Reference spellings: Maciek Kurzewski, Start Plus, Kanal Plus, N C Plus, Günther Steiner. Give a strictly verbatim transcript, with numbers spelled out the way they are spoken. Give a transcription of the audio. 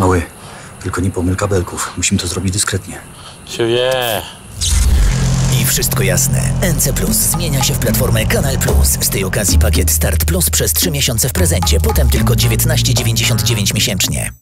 Mały, tylko nie pomyl kabelków. Musimy to zrobić dyskretnie. Się wie. I wszystko jasne. N C Plus zmienia się w platformę Kanal Plus. Z tej okazji pakiet Start Plus przez trzy miesiące w prezencie, potem tylko dziewiętnaście dziewięćdziesiąt dziewięć miesięcznie.